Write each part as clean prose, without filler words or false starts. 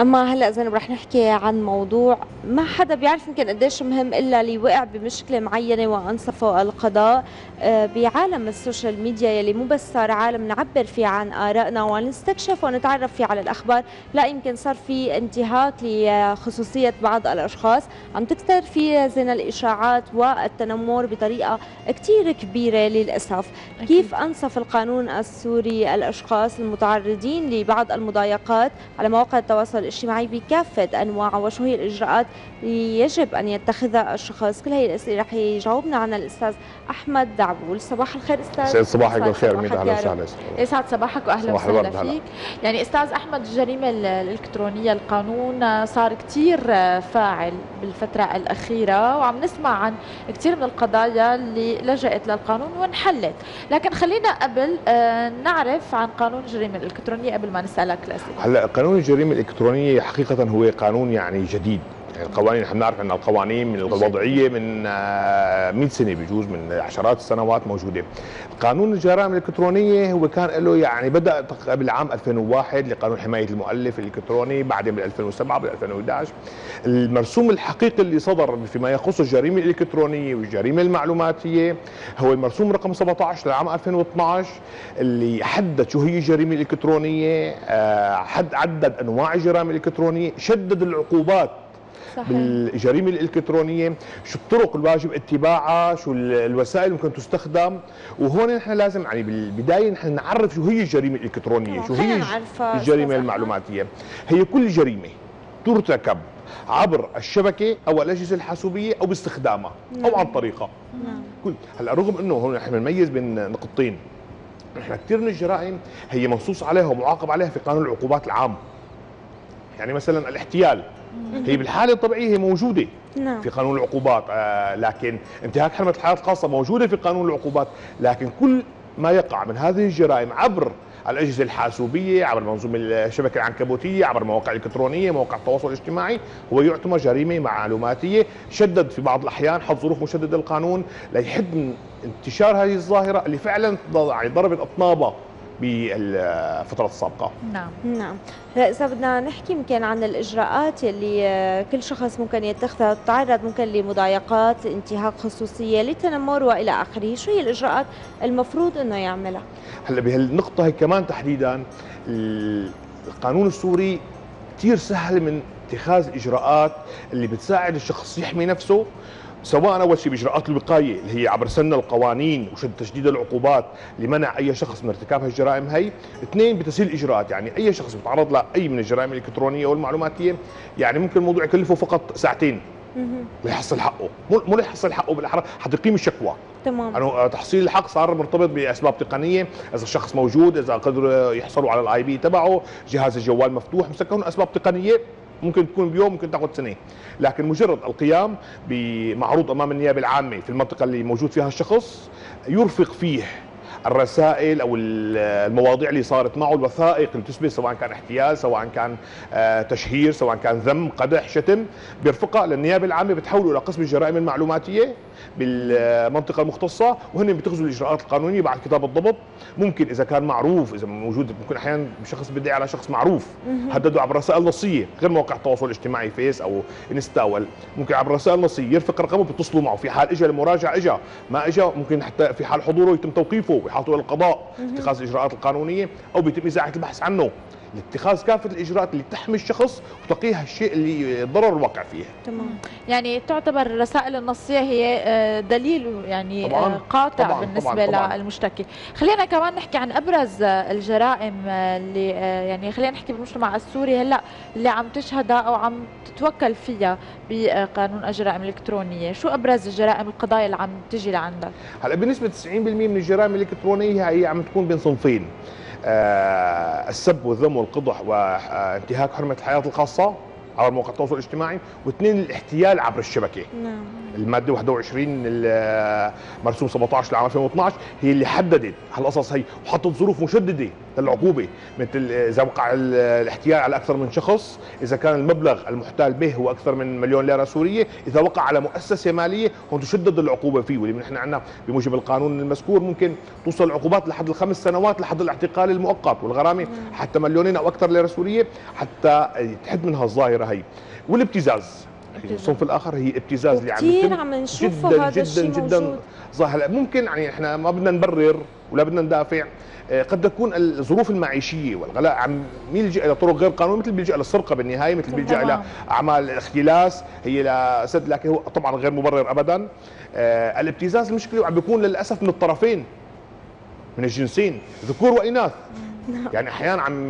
اما هلا زينب رح نحكي عن موضوع ما حدا بيعرف يمكن قديش مهم الا اللي وقع بمشكله معينه وانصفه القضاء. بعالم السوشيال ميديا يلي مو بس صار عالم نعبر فيه عن آرائنا ونستكشف ونتعرف فيه على الاخبار، لا يمكن صار في انتهاك لخصوصيه بعض الاشخاص، عم تكثر في زنا الاشاعات والتنمر بطريقه كثير كبيره للاسف. كيف انصف القانون السوري الاشخاص المتعرضين لبعض المضايقات على مواقع التواصل الاجتماعي بكافة أنواعه، وشو هي الإجراءات اللي يجب أن يتخذها الشخص؟ كل هي الأسئلة رح يجاوبنا عنها الأستاذ أحمد دعبول. صباح الخير أستاذ. صباحك بالخير ميدو، أهلا وسهلا. يسعد صباحك وأهلا وسهلا فيك. يعني أستاذ أحمد، الجريمة الإلكترونية القانون صار كتير فاعل بالفترة الأخيرة، وعم نسمع عن كتير من القضايا اللي لجأت للقانون وانحلت، لكن خلينا قبل نعرف عن قانون الجريمة الإلكترونية قبل ما نسألك الأسئلة. هلا قانون الجريمة الإلكترونية حقيقة هو قانون يعني جديد، يعني القوانين احنا بنعرف ان القوانين من الوضعيه من 100 سنه، بجوز من عشرات السنوات موجوده. قانون الجرائم الالكترونيه هو كان له يعني بدا قبل عام 2001 لقانون حمايه المؤلف الالكتروني، بعدين بال 2007 بال 2011 المرسوم الحقيقي اللي صدر فيما يخص الجريمه الالكترونيه والجريمه المعلوماتيه هو المرسوم رقم 17 لعام 2012 اللي حدد شو هي الجريمه الالكترونيه، عدد انواع الجرائم الالكترونيه، شدد العقوبات بالجريمه الالكترونيه، شو الطرق الواجب اتباعها، شو الوسائل اللي ممكن تستخدم. وهون نحن لازم يعني بالبدايه نحن نعرف شو هي الجريمه الالكترونيه، شو هي الجريمه المعلوماتيه. هي كل جريمه ترتكب عبر الشبكه او الاجهزه الحاسوبيه او باستخدامها او عن طريقها. كل هلا رغم انه هون نحن بنميز بين نقطتين، نحن كثير من الجرائم هي منصوص عليها ومعاقب عليها في قانون العقوبات العام. يعني مثلا الاحتيال هي بالحاله الطبيعيه هي موجوده في قانون العقوبات، لكن انتهاك حرمه الحياه الخاصه موجوده في قانون العقوبات، لكن كل ما يقع من هذه الجرائم عبر الاجهزه الحاسوبيه، عبر منظومه الشبكه العنكبوتيه، عبر مواقع الكترونيه، مواقع التواصل الاجتماعي، هو يعتبر جريمه معلوماتيه. شدد في بعض الاحيان حط ظروف مشدده القانون ليحد من انتشار هذه الظاهره اللي فعلا ضربت اطنابها بالفترة السابقة. نعم. هلا إذا بدنا نحكي يمكن عن الإجراءات اللي كل شخص ممكن يتخذها، تتعرض ممكن لمضايقات، انتهاك خصوصية، للتنمر وإلى آخره، شو هي الإجراءات المفروض إنه يعملها؟ هلا بهالنقطة هي كمان تحديدا القانون السوري كثير سهل من اتخاذ إجراءات اللي بتساعد الشخص يحمي نفسه، سواء اول شيء باجراءات الوقايه اللي هي عبر سن القوانين وتشديد العقوبات لمنع اي شخص من ارتكاب هالجرائم هي، اثنين بتسهيل الاجراءات، يعني اي شخص بيتعرض لاي من الجرائم الالكترونيه او المعلوماتيه يعني ممكن الموضوع يكلفه فقط ساعتين ليحصل حقه، مو ليحصل حقه بالاحرى حتى يقيم الشكوى. تمام. يعني تحصيل الحق صار مرتبط باسباب تقنيه، اذا الشخص موجود، اذا قدروا يحصلوا على الاي بي تبعه، جهاز الجوال مفتوح مسكر، اسباب تقنيه ممكن تكون بيوم، ممكن تاخذ سنه، لكن مجرد القيام بمعروض امام النيابه العامه في المنطقه اللي موجود فيها الشخص يرفق فيه الرسائل او المواضيع اللي صارت معه، الوثائق اللي تثبت سواء كان احتيال، سواء كان تشهير، سواء كان ذم، قدح، شتم، بيرفقها للنيابه العامه، بتحوله الى قسم الجرائم المعلوماتيه بالمنطقه المختصه، وهن بتخزوا الاجراءات القانونيه بعد كتاب الضبط. ممكن اذا كان معروف، اذا موجود، ممكن احيانا شخص بيدعي على شخص معروف هدده عبر رسائل نصيه غير مواقع التواصل الاجتماعي فيس او انستا، ممكن عبر رسائل نصيه يرفق رقمه، بيتصلوا معه، في حال اجى المراجعه اجى، ما اجى ممكن حتى في حال حضوره يتم توقيفه ويحاطوه للقضاء، اتخاذ الاجراءات القانونيه، او بيتم ازاحه البحث عنه، لاتخاذ كافه الاجراءات اللي تحمي الشخص وتقيه الشيء اللي الضرر وقع فيه. تمام. يعني تعتبر الرسائل النصيه هي دليل يعني طبعاً قاطع طبعاً بالنسبه طبعاً للمشتكي. خلينا كمان نحكي عن ابرز الجرائم اللي يعني خلينا نحكي بالمجتمع السوري هلا اللي عم تشهدها او عم تتوكل فيها بقانون الجرائم الالكترونيه، شو ابرز الجرائم القضايا اللي عم تجي لعندك؟ هلا بالنسبه 90% من الجرائم الالكترونيه هي عم تكون بين صنفين، السب والذم والقدح وانتهاك حرمة الحياة الخاصة عبر مواقع التواصل الاجتماعي، واثنين الاحتيال عبر الشبكة. نعم. المادة 21 المرسوم 17 لعام 2012 هي اللي حددت هالقصص هي وحطت ظروف مشددة العقوبه مثل اذا وقع الاحتيال على اكثر من شخص، اذا كان المبلغ المحتال به هو اكثر من مليون ليره سوريه، اذا وقع على مؤسسه ماليه هون تشدد العقوبه فيه، واللي نحن عندنا بموجب القانون المذكور ممكن توصل العقوبات لحد ال5 سنوات لحد الاعتقال المؤقت والغرامه حتى مليونين او اكثر ليره سوريه حتى تحد منها الظاهره هي. والابتزاز الصنف الاخر هي ابتزاز اللي عم نشوفه جداً هذا الشيء جدا ظاهر. ممكن يعني احنا ما بدنا نبرر ولا بدنا ندافع، قد تكون الظروف المعيشيه والغلاء عم يلجئ الى طرق غير قانونيه، مثل بيلجئ للسرقه بالنهايه، مثل بيلجئ الى اعمال اختلاس هي لسد، لكن هو طبعا غير مبرر ابدا. الابتزاز المشكله عم بيكون للاسف من الطرفين، من الجنسين ذكور واناث. يعني احيانا عم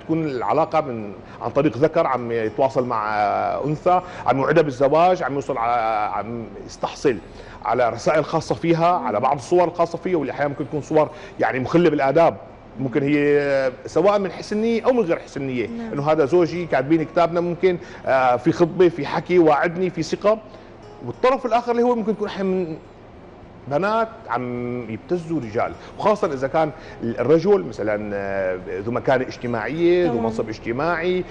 تكون العلاقه من عن طريق ذكر عم يتواصل مع انثى، عم يوعدها بالزواج، عم يوصل عم يستحصل على رسائل خاصه فيها، على بعض الصور الخاصه فيها، واللي احيانا ممكن تكون صور يعني مخله بالاداب، ممكن هي سواء من حسن نيه او من غير حسن نيه، انه هذا زوجي كاتبين كتابنا، ممكن في خطبه، في حكي، واعدني، في ثقه. والطرف الاخر اللي هو ممكن يكون احيانا بنات عم يبتزوا رجال، وخاصة إذا كان الرجل مثلا ذو مكانة اجتماعية، ذو منصب اجتماعي،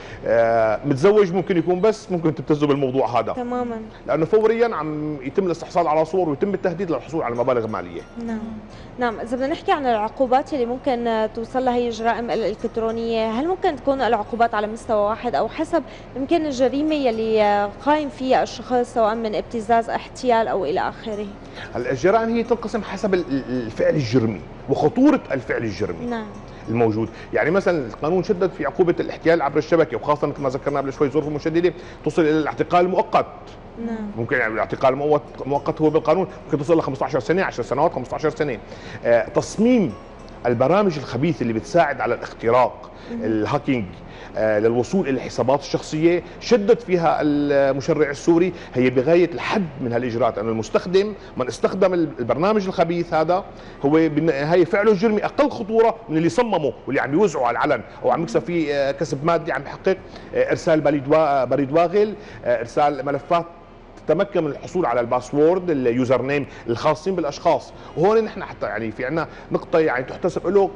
متزوج، ممكن يكون بس ممكن تبتزوا بالموضوع هذا تماما، لأنه فوريا عم يتم الاستحصال على صور ويتم التهديد للحصول على مبالغ مالية. نعم، إذا بدنا نحكي عن العقوبات اللي ممكن توصل لها هي الجرائم الإلكترونية، هل ممكن تكون العقوبات على مستوى واحد أو حسب يمكن الجريمة يلي قائم فيها الشخص، سواء من ابتزاز، احتيال أو إلى آخره؟ الجرائم هي تنقسم حسب الفعل الجرمي وخطورة الفعل الجرمي الموجود. يعني مثلا القانون شدد في عقوبة الاحتيال عبر الشبكة، وخاصة مثل ما ذكرنا قبل شوي ظروف مشددة توصل إلى الاعتقال المؤقت. ممكن يعني الاعتقال المؤقت هو بالقانون ممكن توصل ل 15 سنة، 10 سنوات، 15 سنة. تصميم البرامج الخبيثة اللي بتساعد على الاختراق، الهاكينج، للوصول إلى الحسابات الشخصية، شدد فيها المشرع السوري هي بغاية الحد من هالإجراءات، أن المستخدم من استخدم البرنامج الخبيث هذا هو بالنهاية فعله الجرمي أقل خطورة من اللي صممه واللي عم يوزعه على العلن أو عم يكسب فيه كسب مادي، عم يحقق إرسال بريد واغل، إرسال ملفات تمكن من الحصول على الباسورد، اليوزر نيم الخاصين بالاشخاص. وهون نحن حتى يعني في عندنا نقطه يعني تحتسب له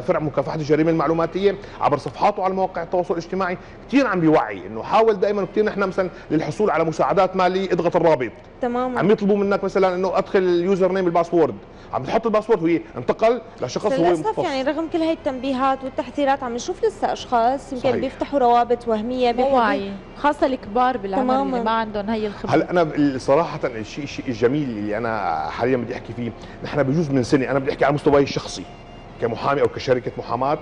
فرع مكافحه الجريمه المعلوماتيه عبر صفحاته على مواقع التواصل الاجتماعي، كثير عم بيوعي انه حاول دائما، وكثير نحن مثلا للحصول على مساعدات ماليه اضغط الرابط. تماما، عم يطلبوا منك مثلا انه ادخل اليوزر نيم الباسورد، عم تحط الباسورد وهي انتقل لشخص هو مختص. يعني رغم كل هي التنبيهات والتحذيرات عم نشوف لسه اشخاص يمكن بيفتحوا روابط وهميه بيوعي، خاصه الكبار بالعمر اللي ما عندهم هي الخبره. هلا انا صراحه الشيء الجميل اللي انا حاليا بدي احكي فيه، نحن بجوز من سنه، انا بدي احكي على مستواي الشخصي كمحامي او كشركه محاماه،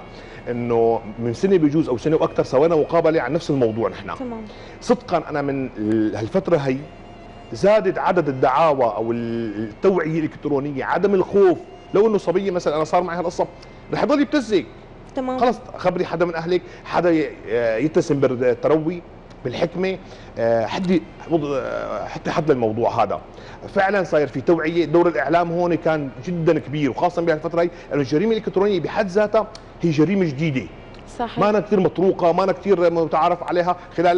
انه من سنه بجوز او سنه واكثر سوينا مقابله عن نفس الموضوع نحن. تمام. صدقا انا من هالفتره هي زادت عدد الدعاوى او التوعيه الالكترونيه، عدم الخوف، لو انه صبيه مثلا انا صار معي هالقصه رح يضل يبتزك. تمام، خلص خبري حدا من اهلك، حدا يتسم بالتروي، بالحكمه، حتى حد للموضوع هذا. فعلا صاير في توعيه، دور الاعلام هون كان جدا كبير، وخاصه بهالفتره هي انه الجريمه الالكترونيه بحد ذاتها هي جريمه جديده. صحيح، ما أنا كثير مطروقه، ما أنا كثير متعارف عليها خلال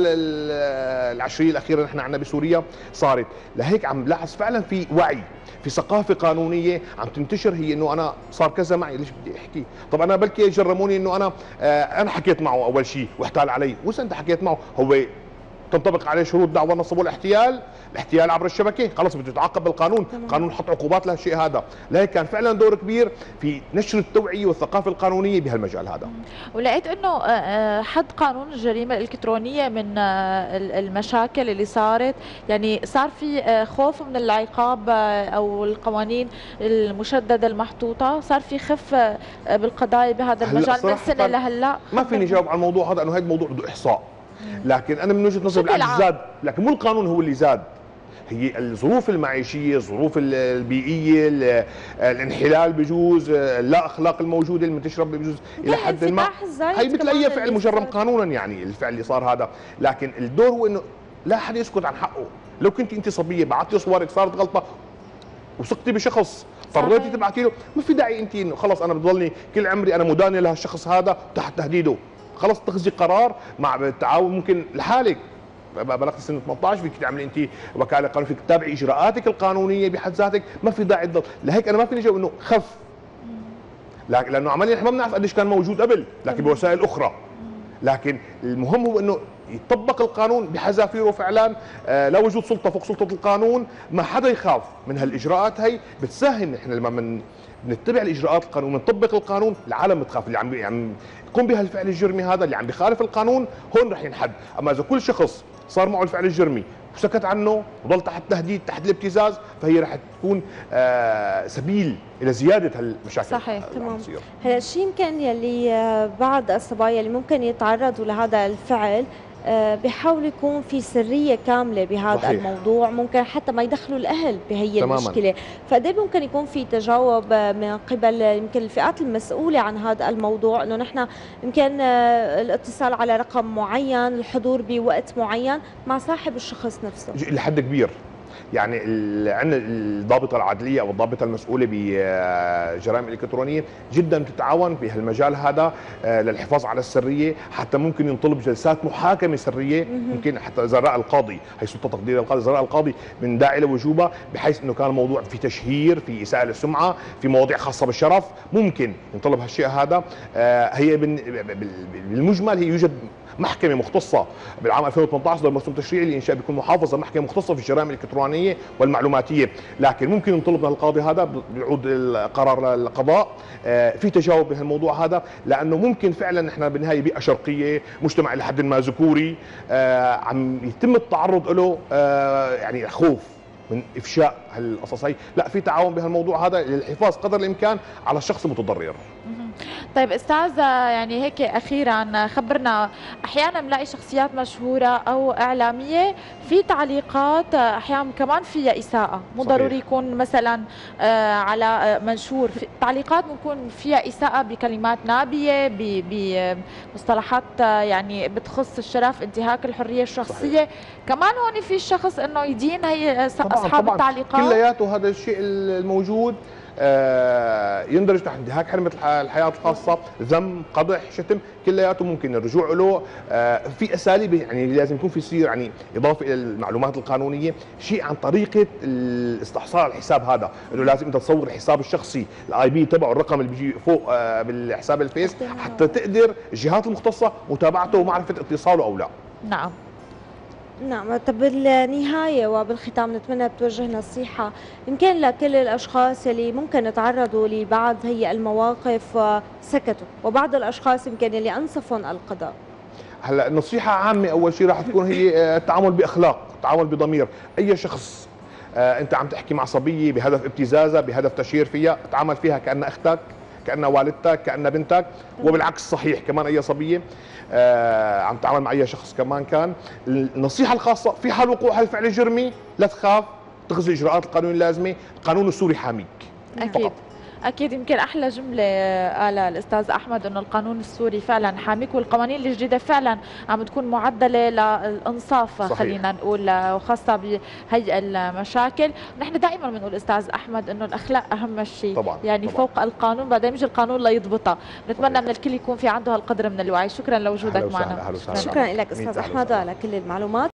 العشريه الاخيره نحن عندنا بسوريا صارت، لهيك عم لاحظ فعلا في وعي، في ثقافه قانونيه عم تنتشر، هي انه انا صار كذا معي ليش بدي احكي؟ طب انا بلكي جرموني انه انا حكيت معه اول شيء واحتال علي، واذا انت حكيت معه هو تنطبق عليه شروط دعوى النصب والاحتيال، الاحتيال عبر الشبكه خلص بده يتعاقب بالقانون. القانون حط عقوبات لهالشيء هذا، لهيك كان فعلا دور كبير في نشر التوعيه والثقافه القانونيه بهالمجال هذا. ولقيت انه حد قانون الجريمه الالكترونيه من المشاكل اللي صارت، يعني صار في خوف من العقاب او القوانين المشدده المحطوطه، صار في خف بالقضايا بهذا المجال من السنه لهلا. ما فيني جاوب على الموضوع هذا، انه هيدا الموضوع بده احصاء، لكن أنا من وجهة نظري بالعكس زاد، لكن مو القانون هو اللي زاد، هي الظروف المعيشية، الظروف البيئية، الانحلال بجوز، اللا أخلاق الموجودة المنتشرة بجوز إلى حد ما، هي مثل أي فعل مجرم قانونا، يعني الفعل اللي صار هذا، لكن الدور هو إنه لا حد يسكت عن حقه. لو كنت أنت صبية بعتي صورك صارت غلطة وثقتي بشخص اضطريتي تبعتي له، ما في داعي أنت إنه خلص أنا بضلني كل عمري أنا مدانة لهالشخص هذا تحت تهديده، خلص تخذي قرار مع التعاون ممكن لحالك، بلغت سن 18 فيك تعملي انت وكاله قانون، فيك تتابعي اجراءاتك القانونيه بحد ذاتك، ما في داعي تضل. لهيك انا ما فيني جاوب انه خف، لانه عمليا احنا ما بنعرف قديش كان موجود قبل، لكن بوسائل اخرى. لكن المهم هو انه يطبق القانون بحذافيره فعلا، لا وجود سلطه فوق سلطه القانون، ما حدا يخاف من هالاجراءات. هي بتسهل احنا لما بنتبع الاجراءات القانون بنطبق القانون، العالم بتخاف. اللي عم يقوم بهالفعل الجرمي هذا، اللي عم بخالف القانون، هون رح ينحد. اما اذا كل شخص صار معه الفعل الجرمي وسكت عنه وضل تحت تهديد، تحت الابتزاز، فهي رح تكون سبيل الى زياده هالمشاكل. صحيح، تمام. هلا شو يمكن يلي بعض الصبايا اللي ممكن يتعرضوا لهذا الفعل بحاول يكون في سريه كامله بهذا صحيح. الموضوع، ممكن حتى ما يدخلوا الاهل بهي تماماً. المشكله، فقد ايه ممكن يكون في تجاوب من قبل يمكن الفئات المسؤوله عن هذا الموضوع، انه نحن يمكن الاتصال على رقم معين، الحضور بوقت معين مع صاحب الشخص نفسه لحد كبير. يعني عندنا الضابطه العدليه او الضابطه المسؤوله بجرائم الالكترونيه جدا بتتعاون بهالمجال هذا للحفاظ على السريه، حتى ممكن ينطلب جلسات محاكمه سريه، ممكن حتى اذا راى القاضي، هي سلطه تقدير القاضي، اذا راى القاضي من داعي لوجوبها، بحيث انه كان الموضوع في تشهير، في اساءه للسمعه، في مواضيع خاصه بالشرف، ممكن ينطلب هالشيء هذا. هي بالمجمل هي يوجد محكمه مختصه بالعام 2018 صدر مرسوم تشريعي لانشاء بكل محافظه محكمه مختصه في الجرائم الالكترونيه والمعلوماتيه، لكن ممكن ينطلب من القاضي هذا، بيعود القرار للقضاء. في تجاوب بهالموضوع هذا، لانه ممكن فعلا نحن بالنهايه بيئه شرقيه، مجتمع لحد ما ذكوري، عم يتم التعرض له يعني خوف من افشاء هالقصص هي، لا في تعاون بهالموضوع هذا للحفاظ قدر الامكان على الشخص المتضرر. طيب استاذ، يعني هيك اخيرا خبرنا، احيانا بنلاقي شخصيات مشهوره او اعلاميه في تعليقات احيانا كمان فيها اساءه، مو ضروري يكون مثلا على منشور، في تعليقات بنكون فيها اساءه بكلمات نابيه، بمصطلحات يعني بتخص الشرف، انتهاك الحريه الشخصيه. صحيح. كمان هون في الشخص انه يدين هي اصحاب طبعاً التعليقات، كلياته هذا الشيء الموجود يندرج تحت انتهاك حرمه الحياه الخاصه، ذم، قدح، شتم، كلياته ممكن الرجوع له. في اساليب يعني لازم يكون في يصير يعني اضافه الى المعلومات القانونيه شيء عن طريقه الاستحصال على الحساب هذا، انه لازم انت تصور الحساب الشخصي، الاي بي تبعه، الرقم اللي بيجي فوق بالحساب الفيس، حتى تقدر الجهات المختصه متابعته ومعرفه اتصاله او لا. نعم. نعم. طب بالنهاية وبالختام نتمنى بتوجه نصيحة يمكن لكل الأشخاص اللي ممكن يتعرضوا لبعض هي المواقف وسكتوا، وبعض الأشخاص يمكن اللي أنصفهم القضاء. هلا النصيحة عامة، أول شيء راح تكون هي التعامل بأخلاق، التعامل بضمير. أي شخص أنت عم تحكي مع صبية بهدف ابتزازها، بهدف تشهير فيها، تعامل فيها كأنها أختك، كأنها والدتك، كأنها بنتك، وبالعكس صحيح كمان أي صبية عم تعامل مع أي شخص كمان كان. النصيحة الخاصة في حال وقوع هالفعل الجرمي لا تخاف، اتخذ الإجراءات القانونية اللازمة، القانون السوري حاميك. أكيد أكيد. يمكن أحلى جملة قالها الأستاذ أحمد، إنه القانون السوري فعلا حاميك، والقوانين الجديدة فعلا عم تكون معدلة للإنصاف، خلينا نقول، وخاصة بهي المشاكل. نحن دائما بنقول أستاذ أحمد إنه الأخلاق أهم شيء، يعني طبعاً. فوق القانون، بعدين يجي القانون ليضبطها. نتمنى من الكل يكون في عنده هالقدر من الوعي. شكرا لوجودك معنا. شكرا لك أستاذ أحمد على كل المعلومات.